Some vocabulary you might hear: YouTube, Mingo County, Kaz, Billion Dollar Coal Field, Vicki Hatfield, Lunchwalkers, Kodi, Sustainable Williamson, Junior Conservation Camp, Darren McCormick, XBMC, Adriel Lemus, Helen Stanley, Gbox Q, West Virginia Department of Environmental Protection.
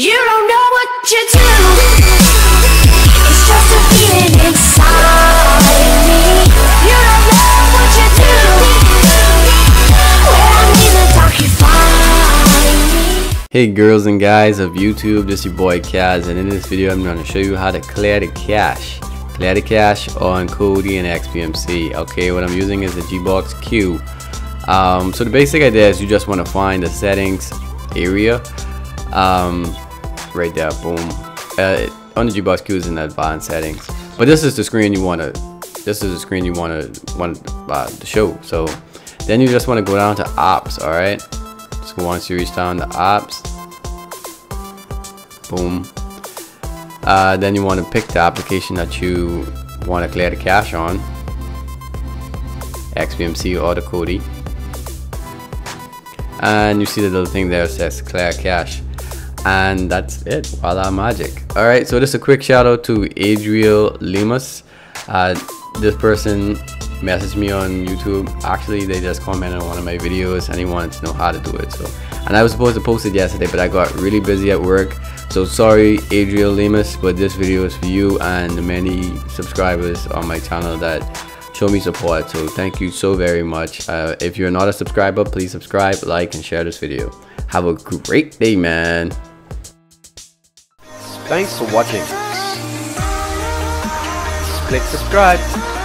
You don't know what you do. It's just a feeling inside me. You don't know what you do. When I'm in the dark, you find me. Hey girls and guys of YouTube, this is your boy Kaz, and in this video I'm going to show you how to clear the cache on Kodi and XBMC. Okay, what I'm using is the Gbox Q. So the basic idea is you just want to find the settings area. Right there, boom. On the Gbox Q is in advanced settings, but this is the screen you want to. This is the screen you want to show. So then you just want to go down to Ops. All right. So once you reach down to Ops, boom. Then you want to pick the application that you want to clear the cache on, XBMC or the Kodi. And you see the little thing there says clear cache. And that's it, voila, magic. All right, so just a quick shout out to Adriel Lemus. This person messaged me on YouTube. Actually, they just commented on one of my videos and he wanted to know how to do it. So, and I was supposed to post it yesterday, but I got really busy at work. So sorry, Adriel Lemus, but this video is for you and the many subscribers on my channel that show me support. So thank you so very much. If you're not a subscriber, please subscribe, like, and share this video. Have a great day, man. Thanks for watching. Click subscribe.